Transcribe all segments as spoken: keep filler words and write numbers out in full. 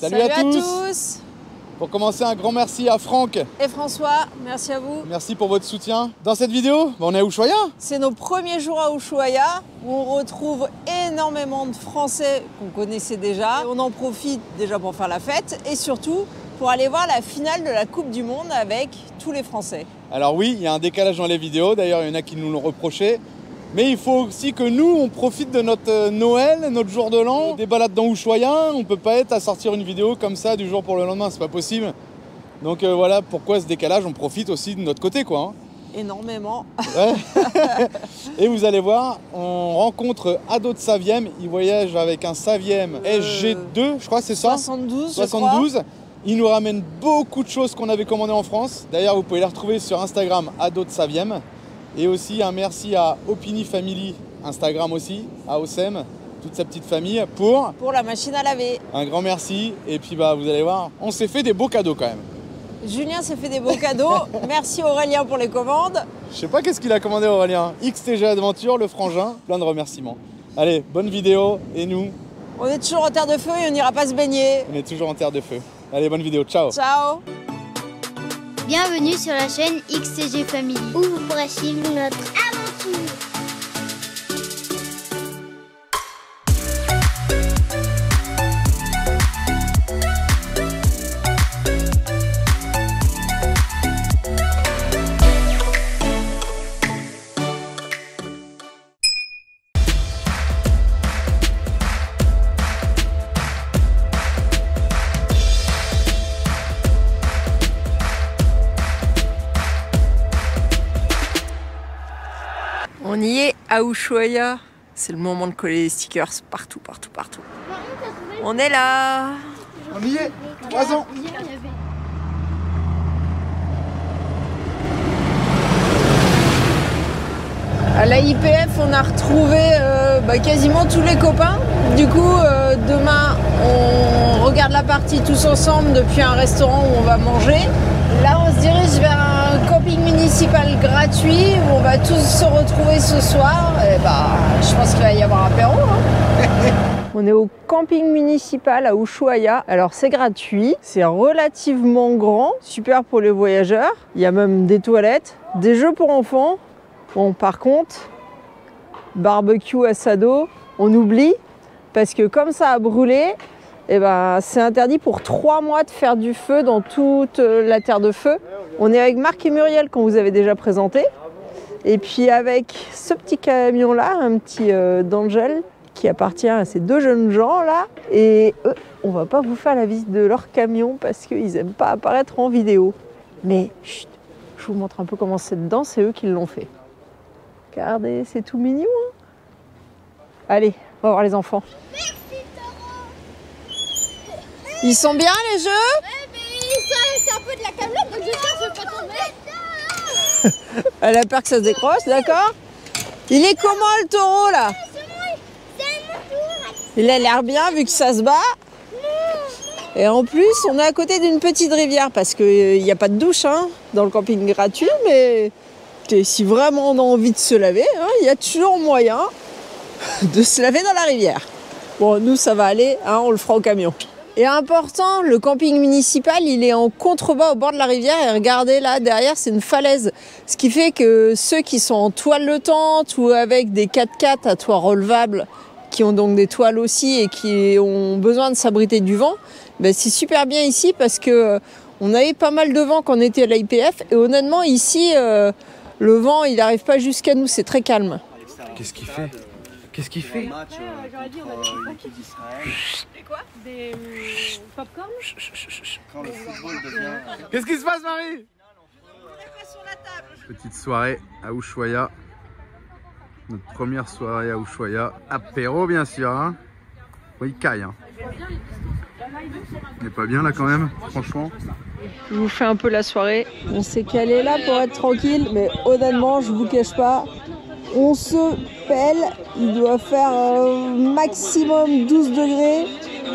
Salut, Salut à, à tous. tous Pour commencer, un grand merci à Franck et François, merci à vous. Merci pour votre soutien. Dans cette vidéo, on est à Ushuaïa. C'est nos premiers jours à Ushuaïa, où on retrouve énormément de Français qu'on connaissait déjà. Et on en profite déjà pour faire la fête et surtout pour aller voir la finale de la Coupe du Monde avec tous les Français. Alors oui, il y a un décalage dans les vidéos, d'ailleurs il y en a qui nous l'ont reproché. Mais il faut aussi que nous, on profite de notre Noël, notre jour de l'an, des balades dans Ushuaïa. On ne peut pas être à sortir une vidéo comme ça du jour pour le lendemain, c'est pas possible. Donc euh, voilà pourquoi ce décalage, on profite aussi de notre côté, quoi. Hein. Énormément. Ouais. Et vous allez voir, on rencontre Ado de Saviem. Il voyage avec un Saviem euh... S G deux, je crois, c'est ça soixante-douze, soixante-douze. Je crois. Il nous ramène beaucoup de choses qu'on avait commandées en France. D'ailleurs, vous pouvez les retrouver sur Instagram, Ado de Saviem. Et aussi un merci à Opini Family, Instagram aussi, à Ossem, toute sa petite famille, pour... Pour la machine à laver. Un grand merci. Et puis, bah, vous allez voir, on s'est fait des beaux cadeaux quand même. Julien s'est fait des beaux cadeaux. Merci Aurélien pour les commandes. Je sais pas qu'est-ce qu'il a commandé Aurélien. X T G Adventure, le frangin, plein de remerciements. Allez, bonne vidéo. Et nous, on est toujours en Terre de Feu et on n'ira pas se baigner. On est toujours en Terre de Feu. Allez, bonne vidéo. Ciao. Ciao. Bienvenue sur la chaîne X T G Family, où vous pourrez suivre notre aventure à Ushuaïa. C'est le moment de coller les stickers partout, partout, partout. On est là. On y est. Trois ans. À la I P F, on a retrouvé euh, bah, quasiment tous les copains. Du coup, euh, demain, on regarde la partie tous ensemble depuis un restaurant où on va manger. Là, on se dirige vers un camping municipal gratuit où on va tous se retrouver ce soir. Et bah, je pense qu'il va y avoir un apéro. Hein. On est au camping municipal à Ushuaïa. Alors, c'est gratuit, c'est relativement grand, super pour les voyageurs. Il y a même des toilettes, des jeux pour enfants. Bon, par contre, barbecue asado, on oublie parce que comme ça a brûlé, eh ben, c'est interdit pour trois mois de faire du feu dans toute la Terre de Feu. On est avec Marc et Muriel qu'on vous avait déjà présenté. Et puis avec ce petit camion-là, un petit euh, d'Angel, qui appartient à ces deux jeunes gens-là. Et eux, on va pas vous faire la visite de leur camion parce qu'ils n'aiment pas apparaître en vidéo. Mais chut, je vous montre un peu comment c'est dedans, c'est eux qui l'ont fait. Regardez, c'est tout mignon. Hein. Allez, on va voir les enfants. Ils sont bien les jeux? Ouais, mais c'est un peu de la camelote, donc je sais, je vais pas tomber. Elle a peur que ça se décroche, d'accord? Il est comment le taureau là? Il a l'air bien vu que ça se bat. Et en plus, on est à côté d'une petite rivière parce qu'il n'y a pas de douche hein, dans le camping gratuit, mais si vraiment on a envie de se laver, hein, il y a toujours moyen de se laver dans la rivière. Bon, nous ça va aller, hein, on le fera au camion. Et important, le camping municipal, il est en contrebas au bord de la rivière et regardez là, derrière, c'est une falaise. Ce qui fait que ceux qui sont en toile de tente ou avec des quatre quatre à toit relevable, qui ont donc des toiles aussi et qui ont besoin de s'abriter du vent, ben c'est super bien ici parce que on avait pas mal de vent quand on était à l'I P F et honnêtement, ici, euh, le vent, il n'arrive pas jusqu'à nous, c'est très calme. Qu'est-ce qu'il fait ? Qu'est-ce qu'il fait? J'aurais dit, on a des équipes d'Israël. Des quoi? Des popcorn? Quand le football devient... Qu'est-ce qui se passe, Marie? Petite soirée à Ushuaïa. Notre première soirée à Ushuaïa. Apéro, bien sûr. Hein. Oui, caille. Hein. On est pas bien, là, quand même, franchement. Je vous fais un peu la soirée. On s'est calé là pour être tranquille, mais honnêtement, je vous cache pas. On se pèle, il doit faire euh, maximum douze degrés,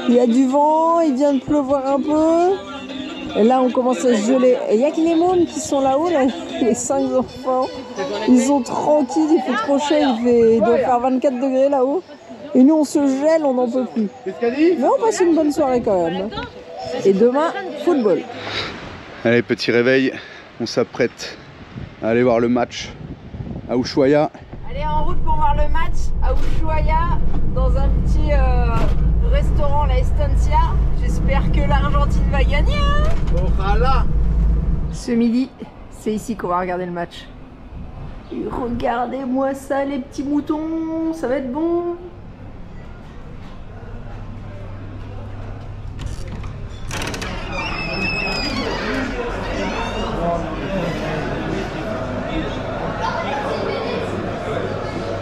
il y a du vent, il vient de pleuvoir un peu. Et là on commence à se geler. Et il n'y a que les mômes qui sont là-haut, là. Les cinq enfants. Ils sont tranquilles, il fait trop chaud, il, fait... il doit faire vingt-quatre degrés là-haut. Et nous, on se gèle, on n'en peut plus. Mais on passe une bonne soirée quand même. Et demain, football. Allez, petit réveil, on s'apprête à aller voir le match à Ushuaïa. Allez, en route pour voir le match à Ushuaïa, dans un petit euh, restaurant, la Estancia. J'espère que l'Argentine va gagner. Ojalá. Ce midi, c'est ici qu'on va regarder le match. Regardez-moi ça, les petits moutons, ça va être bon.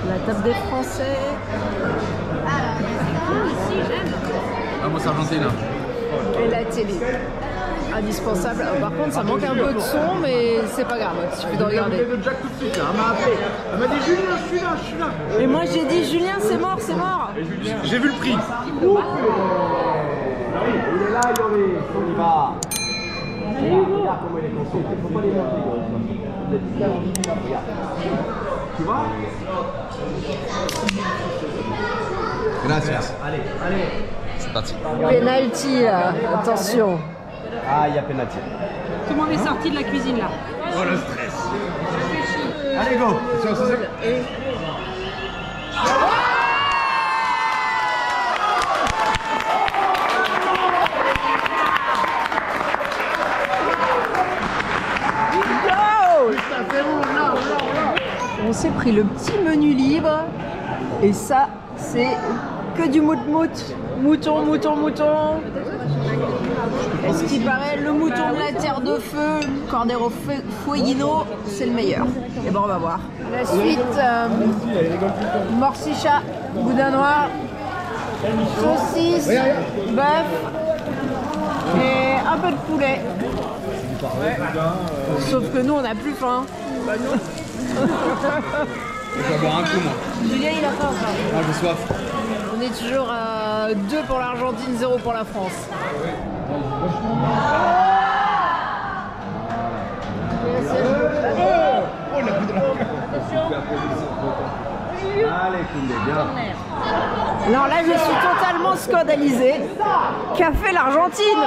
La table des Français. Ah, c'est cool ici, j'aime. Ah, moi, c'est Argentine. Et la télé. Indispensable. Par contre, ça manque un peu de son, mais c'est pas grave. Il suffit de regarder. Elle m'a dit Julien, je suis là, je suis là. Et moi j'ai dit Julien, c'est mort, c'est mort. J'ai vu le prix. Ouh. Il est là, il y va. Regarde comment il est conçu. Il faut pas les montrer. Tu vois? Gracias. Allez, allez. C'est parti. Penalty, attention. Ah, il y a pénalty. Tout le monde est sorti de la cuisine là. Oh le stress. Allez go. Et... On s'est pris le petit menu libre et ça c'est que du mout-mout. Mouton, mouton, mouton. À ce qui paraît, le mouton de la Terre de Feu, Cordero Fueguino, c'est le meilleur. Et bon, on va voir. La suite, euh, morcicha, boudin noir, saucisse, bœuf et un peu de poulet. Ouais. Sauf que nous, on n'a plus faim. Je vais boire un coup, moi. Julien, il a faim. Moi, j'ai soif. On est toujours à deux pour l'Argentine, zéro pour la France. Alors là, je suis totalement scandalisée. Qu'a fait l'Argentine?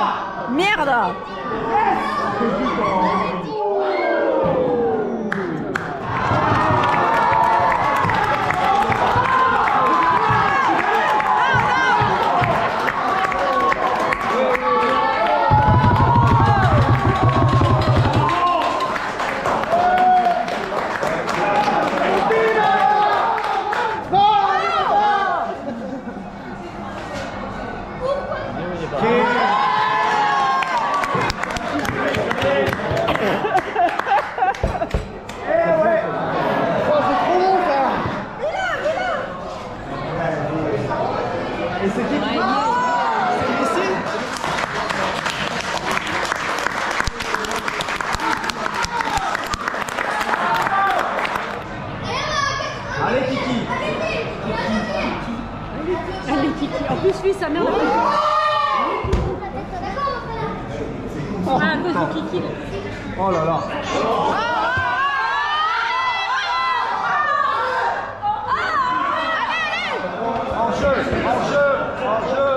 Merde! Oh là là. En jeu, en jeu, en jeu.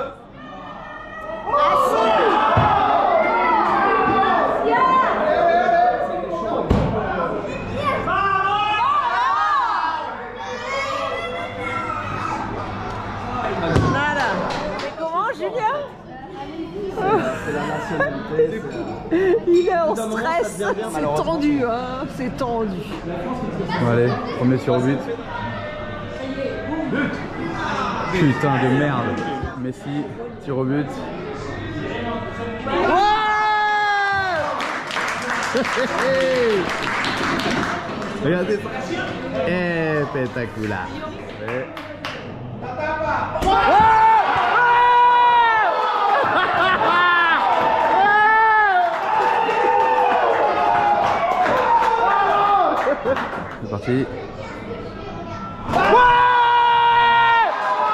Il est en stress, c'est tendu, hein, c'est tendu. Allez, premier sur but. Putain de merde. Messi, tir au but. Ouais. Regardez ça. Eh, pétacula. Ouais. Ouais. C'est parti. Ouais!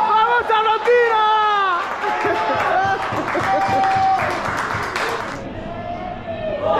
Bravo Tarantino! Ouais! Ouais!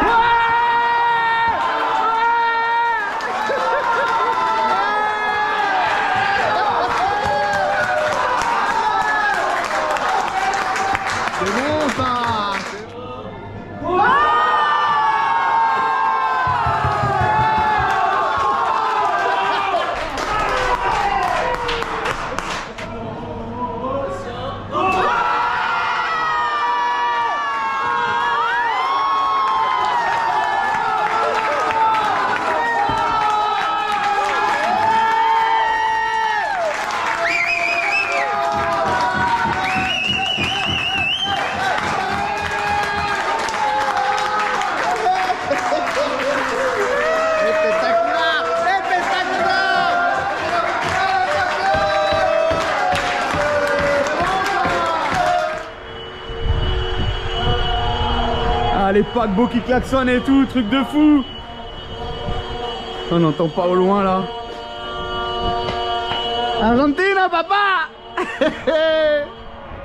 là, les paquebots qui klaxonnent et tout, truc de fou. On n'entend pas au loin là. Argentina, papa.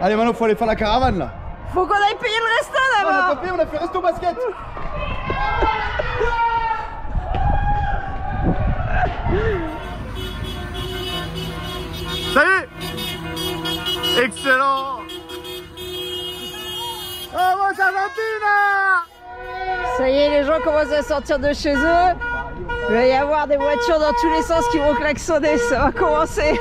Allez, maintenant faut aller faire la caravane là. Faut qu'on aille payer le resto là-bas. On a pas payé, on a fait resto basket. Salut. Excellent. Vamos Argentina. Ça y est, les gens commencent à sortir de chez eux. Il va y avoir des voitures dans tous les sens qui vont klaxonner, ça va commencer.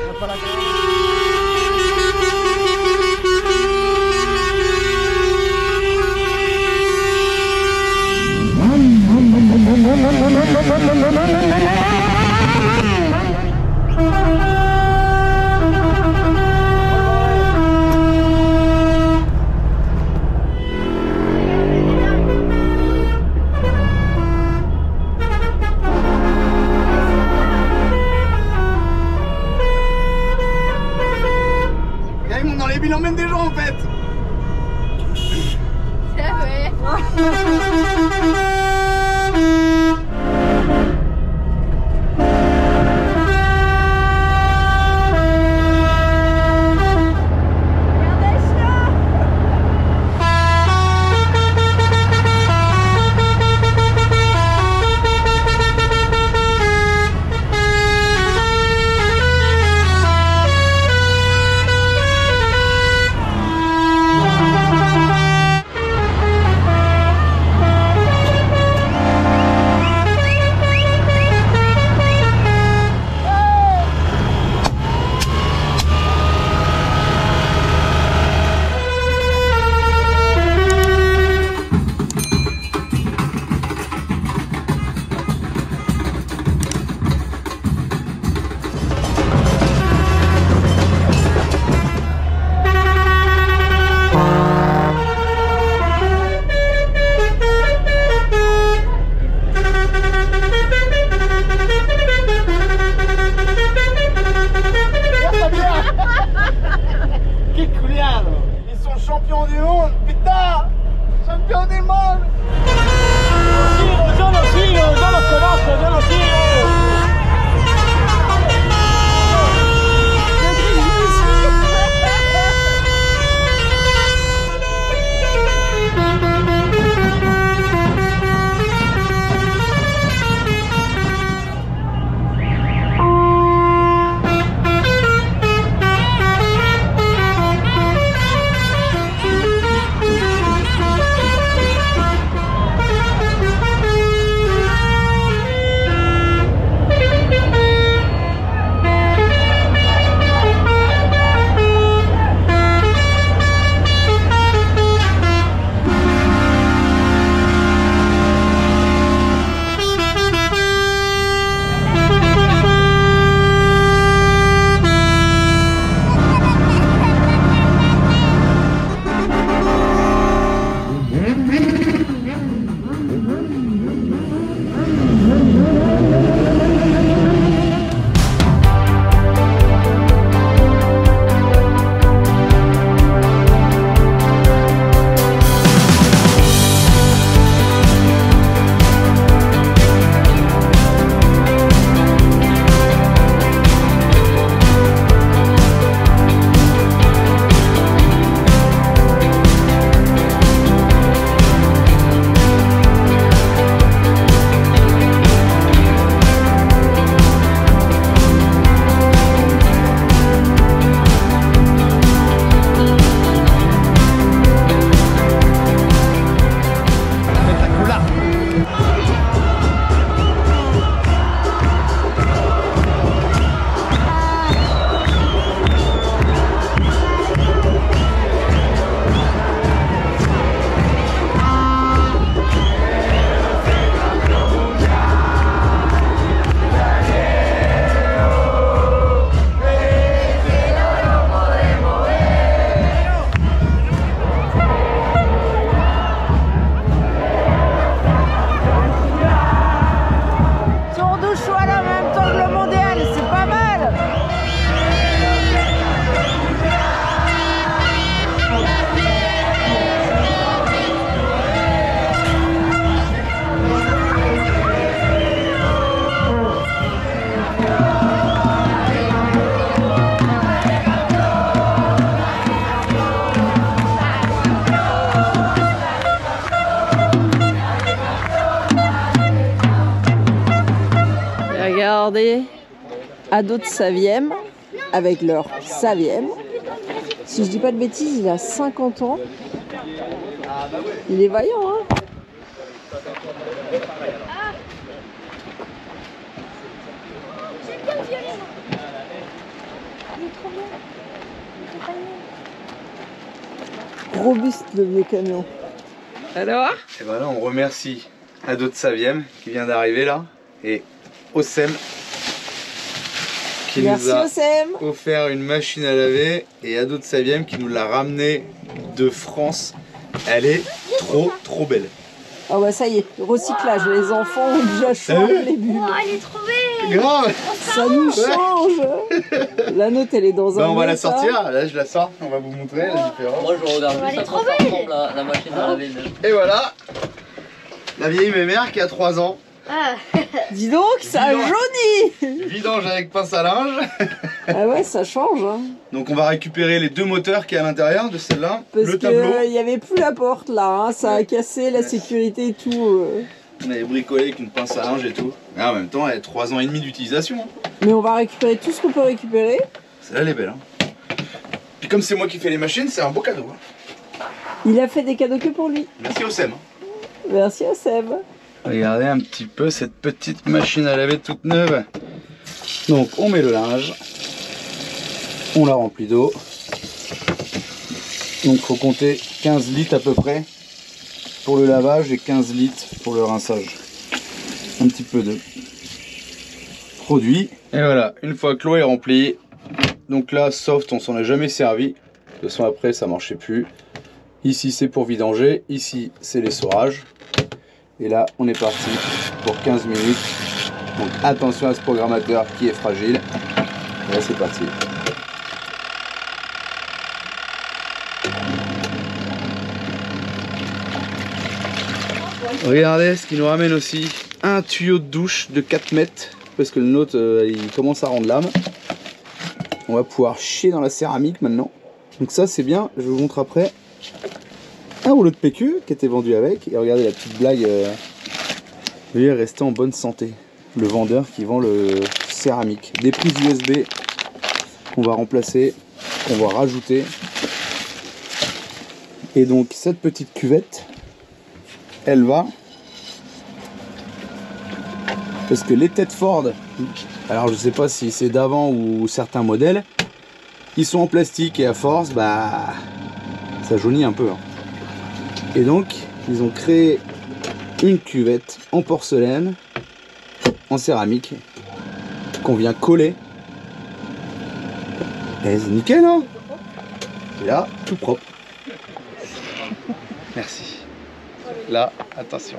Il emmène des gens en fait. C'est vrai. regarder Ado de Saviem avec leur Saviem. Si je dis pas de bêtises, il a cinquante ans. Il est vaillant, hein. Robuste le vieux camion. Alors et ben là on remercie Ado de Saviem qui vient d'arriver là et Ossem qui Merci nous a Ossem. offert une machine à laver et Ado de Saviem qui nous l'a ramenée de France. Elle est trop trop belle. Ah bah ça y est, recyclage, les enfants ont déjà changé les bulles. Oh, elle est trop belle. Grave. Ça nous change. La note elle est dans bah, un... On va la sortir, ça. Là je la sors, on va vous montrer oh. la différence. Moi je regarde oh, juste ça ressemble à la machine à laver. Et voilà, la vieille mémère qui a trois ans. Ah. Dis donc, ça vidange. jaunit. Vidange avec pince à linge. Ah ouais, ça change. Hein. Donc on va récupérer les deux moteurs qui est à l'intérieur de celle-là. Parce le tableau. Il n'y avait plus la porte là, hein. Ça a ouais. cassé la ouais. sécurité et tout. Euh... On avait bricolé avec une pince à linge et tout. Mais en même temps, elle a trois ans et demi d'utilisation. Hein. Mais on va récupérer tout ce qu'on peut récupérer. Celle-là, elle est belle. Hein. Puis comme c'est moi qui fais les machines, c'est un beau cadeau. Hein. Il a fait des cadeaux que pour lui. Merci Ossem. Merci Ossem. Regardez un petit peu cette petite machine à laver toute neuve. Donc on met le linge, on la remplit d'eau. Donc faut compter quinze litres à peu près pour le lavage et quinze litres pour le rinçage. Un petit peu de produit. Et voilà, une fois que l'eau est remplie, donc là soft on s'en est jamais servi. De toute façon après ça marchait plus. Ici c'est pour vidanger, ici c'est l'essorage. Et là, on est parti pour quinze minutes. Donc attention à ce programmateur qui est fragile. Et là, c'est parti. Regardez ce qui nous ramène aussi. Un tuyau de douche de quatre mètres. Parce que le nôtre, euh, il commence à rendre l'âme. On va pouvoir chier dans la céramique maintenant. Donc ça, c'est bien. Je vous montre après. Un rouleau de P Q qui était vendu avec. Et regardez la petite blague. Euh, lui est resté en bonne santé. Le vendeur qui vend le céramique. Des prises U S B qu'on va remplacer, qu'on va rajouter. Et donc cette petite cuvette, elle va. Parce que les têtes Ford, alors je sais pas si c'est d'avant ou certains modèles, ils sont en plastique et à force, bah ça jaunit un peu. Hein. Et donc, ils ont créé une cuvette en porcelaine, en céramique, qu'on vient coller. Et c'est nickel, hein? Et là, tout propre. Merci. Là, attention.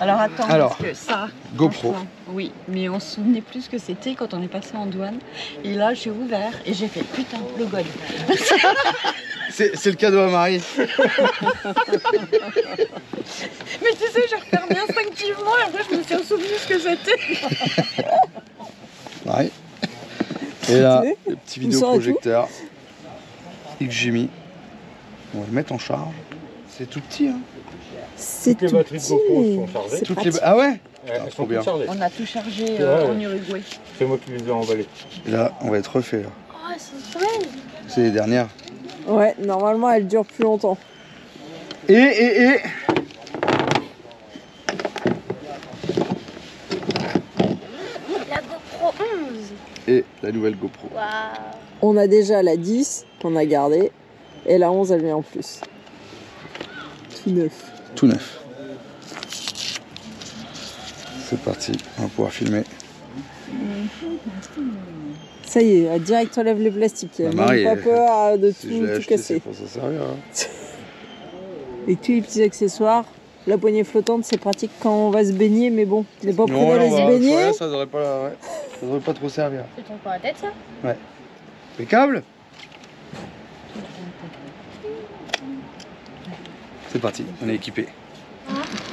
Alors, attends, Alors, parce que ça... GoPro. Oui, mais on se souvenait plus ce que c'était quand on est passé en douane. Et là, j'ai ouvert et j'ai fait, putain, le gold. C'est le cadeau à Marie. Mais tu sais, j'ai refermé instinctivement et après, je me suis souvenu ce que c'était. Marie. Et là, le petit vidéoprojecteur X G M I. On va le mettre en charge. C'est tout petit, hein. Toutes les batteries de GoPro sont chargées. Toutes les... Ah ouais, ouais ah, elles sont bien. On a tout chargé euh, ouais, ouais. en Uruguay. C'est moi qui les ai emballées. Là, on va être refait. Là. Oh, c'est belle. C'est les dernières. Ouais, normalement, elles durent plus longtemps. Et, et, et... La GoPro onze. Et la nouvelle GoPro. Wow. On a déjà la dix, qu'on a gardée. Et la onze, elle vient en plus. Tout neuf. Tout neuf. C'est parti, on va pouvoir filmer. Ça y est, direct on lève le plastique. Il n'y a bah même Marie, pas peur de si tout, tout casser. Pour ça servir, hein. Et tous les petits accessoires. La poignée flottante, c'est pratique quand on va se baigner, mais bon, n'est pas prêt d'aller se baigner. Ouais, ça ne devrait pas, ouais. Ça devrait pas trop servir. Tu tombes pas la tête, ça? Ouais. Impeccable. C'est parti, on est équipé.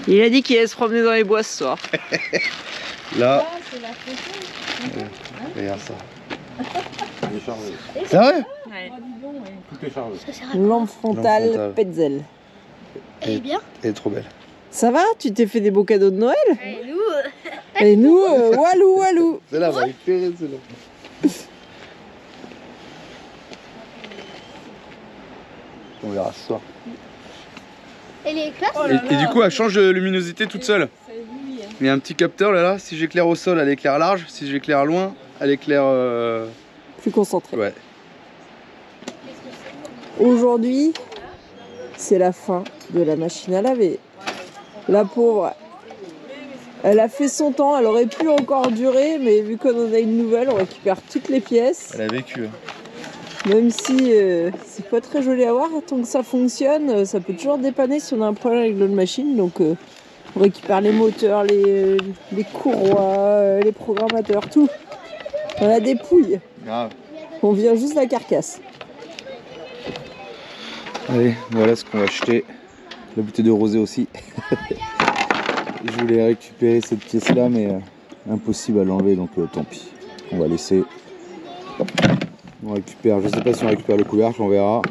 Il a dit qu'il allait se promener dans les bois ce soir. Là. Ouais, regarde ça. Il est chargé. C'est vrai ? Ouais. Tout est chargé. Lampe frontale Petzl. Elle est bien ? Elle est trop belle. Ça va? Tu t'es fait des beaux cadeaux de Noël? Et nous, Et nous euh, walou walou. C'est là, on va récupérer cela. On verra ce soir. Et les classes, oh là là. Et, et du coup, elle change de luminosité toute seule. Il y a un petit capteur là, là. Si j'éclaire au sol, elle éclaire large. Si j'éclaire loin, elle éclaire... Euh... Plus concentrée. Ouais. Aujourd'hui, c'est la fin de la machine à laver. La pauvre, elle a fait son temps. Elle aurait pu encore durer, mais vu qu'on en a une nouvelle, on récupère toutes les pièces. Elle a vécu. Même si euh, c'est pas très joli à voir, tant que ça fonctionne, ça peut toujours dépanner si on a un problème avec l'autre machine. Donc euh, on récupère les moteurs, les, les courroies, les programmateurs, tout. On a des pouilles. Grave. On vient juste la carcasse. Allez, voilà ce qu'on va acheter. La bouteille de rosée aussi. Je voulais récupérer cette pièce là, mais euh, impossible à l'enlever, donc euh, tant pis. On va laisser. On récupère, je sais pas si on récupère le couvercle, on verra.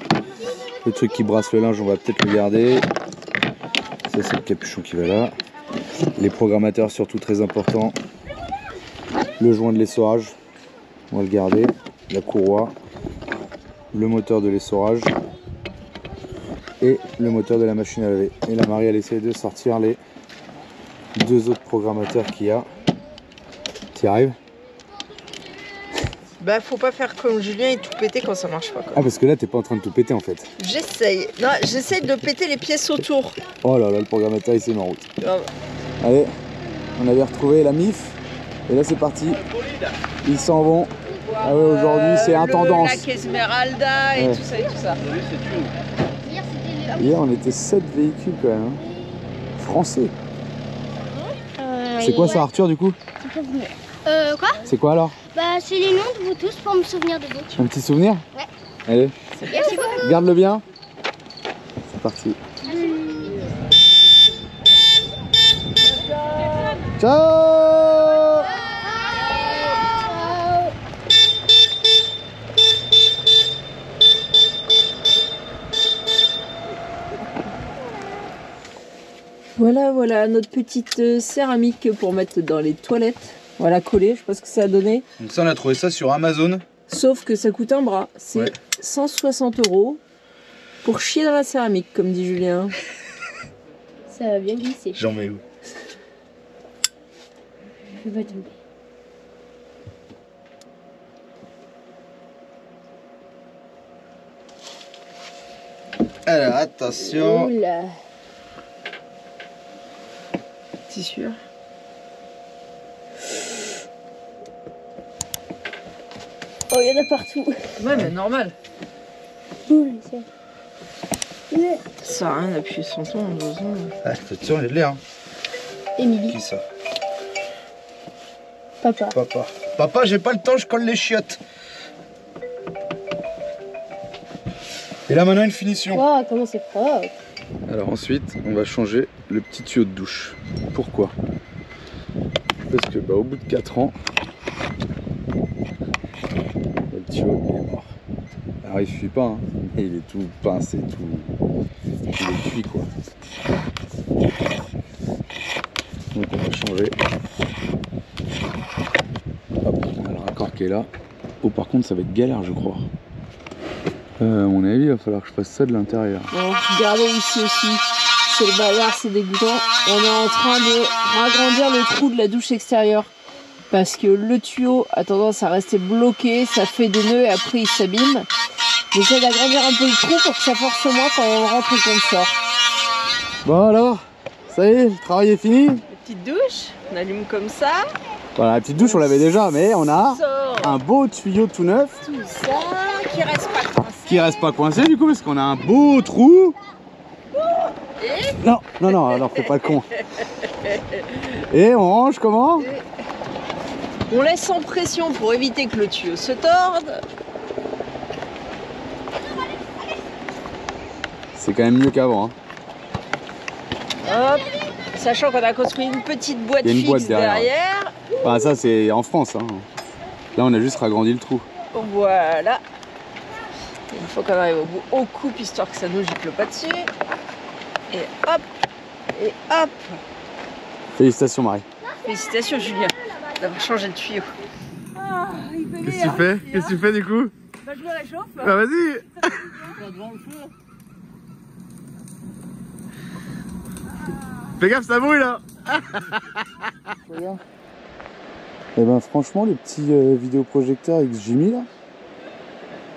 Le truc qui brasse le linge, on va peut-être le garder. Ça, c'est le capuchon qui va là. Les programmateurs, surtout très important. Le joint de l'essorage, on va le garder. La courroie, le moteur de l'essorage et le moteur de la machine à laver. Et la Marie, elle essaie de sortir les deux autres programmateurs qu'il y a. T'y arrives? Bah, faut pas faire comme Julien et tout péter quand ça marche pas, quoi. Ah, parce que là t'es pas en train de tout péter en fait. J'essaye. Non, j'essaye de péter les pièces autour. Oh là là, le programmateur il s'est mis en route. Grave. Allez, on avait retrouvé la M I F. Et là c'est parti. Ils s'en vont. Voilà, ah ouais, aujourd'hui c'est intendance. Le lac Esmeralda et ouais. tout ça et tout ça. Hier on était sept véhicules quand même. Hein. Français. Euh, c'est quoi ouais. ça, Arthur, du coup? Euh, quoi? C'est quoi alors? Bah, c'est les noms de vous tous pour me souvenir de vous. Un petit souvenir? Ouais. Allez. Merci beaucoup. Garde-le bien. C'est parti. Allez. Ciao. Voilà, voilà notre petite céramique pour mettre dans les toilettes. Voilà, collé, je sais pas ce que ça a donné. Donc ça, on a trouvé ça sur Amazon. Sauf que ça coûte un bras. C'est ouais. cent soixante euros pour chier dans la céramique, comme dit Julien. Ça va bien glisser. J'en mets où? Je vais pas tomber. Alors, attention. Oula. Sûr. Oh, il y en a partout. Ouais, mais normal. Ça a rien d'appuyer son ton en deux secondes. Ah, cette question, elle est de l'air. Émilie. Qui ça? Papa. Papa. Papa, j'ai pas le temps, je colle les chiottes. Et là, maintenant, une finition. Waouh, comment c'est propre. Alors ensuite, on va changer le petit tuyau de douche. Pourquoi? Parce que bah, au bout de quatre ans, le tuyau il est mort. Alors il suffit pas, hein. Il est tout pincé, tout... Il est cuit, quoi. Donc on va changer. Hop, alors encore qui est là. Oh, par contre ça va être galère, je crois. Euh, à mon avis, il va falloir que je fasse ça de l'intérieur. Regardez ici aussi, c'est le bazar, c'est dégoûtant. On est en train de agrandir le trou de la douche extérieure parce que le tuyau a tendance à rester bloqué, ça fait des nœuds et après il s'abîme. J'essaie d'agrandir un peu le trou pour que ça force moins quand on rentre et qu'on sort. Bon alors, ça y est, le travail est fini. La petite douche, on allume comme ça. Voilà, la petite douche, on l'avait déjà, mais on a un beau tuyau tout neuf. Tout ça, qui reste pas coincé. Qui reste pas coincé du coup, parce qu'on a un beau trou. Et non, non, non, alors fais pas le con. Et on range comment? On laisse sans pression pour éviter que le tuyau se torde. C'est quand même mieux qu'avant. Hein. Hop, sachant qu'on a construit une petite boîte une fixe boîte derrière. derrière. Bah ça c'est en France, hein. Là on a juste agrandi le trou. Voilà. Une fois qu'on arrive au bout, on coupe histoire que ça nous gicle pas dessus. Et hop, Et hop. Félicitations Marie. Félicitations Julien d'avoir changé le tuyau. Ah, qu'est-ce que tu fais? Qu'est-ce que tu fais du coup? Bah je le réchauffe. Bah vas-y. Devant le feu. Fais gaffe, ça brûle là. Et ben franchement le petit euh, vidéoprojecteur X G M I là,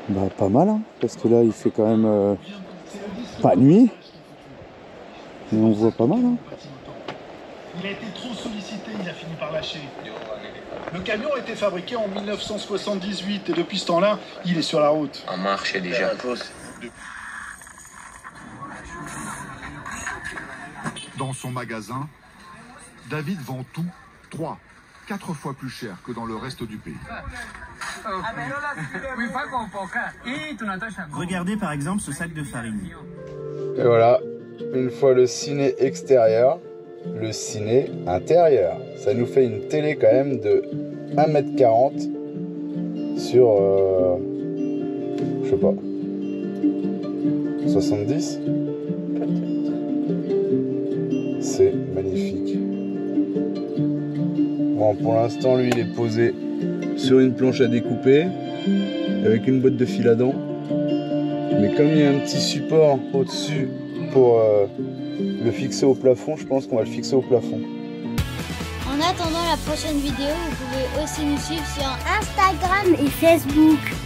bah pas mal hein, parce que là il fait quand même euh, pas nuit, mais on voit pas mal hein. Il a été trop sollicité, il a fini par lâcher. Le camion a été fabriqué en mille neuf cent soixante-dix-huit et depuis ce temps-là, il est sur la route. En marche et déjà. Dans son magasin, David vend tout trois, quatre fois plus cher que dans le reste du pays. Regardez par exemple ce sac de farine. Et voilà, une fois le ciné extérieur, le ciné intérieur. Ça nous fait une télé quand même de un mètre quarante sur... Euh, je sais pas... soixante-dix. C'est magnifique. Bon, pour l'instant, lui, il est posé sur une planche à découper avec une botte de fil à dents. Mais comme il y a un petit support au-dessus pour... Euh, le fixer au plafond, je pense qu'on va le fixer au plafond. En attendant la prochaine vidéo, vous pouvez aussi nous suivre sur Instagram et Facebook.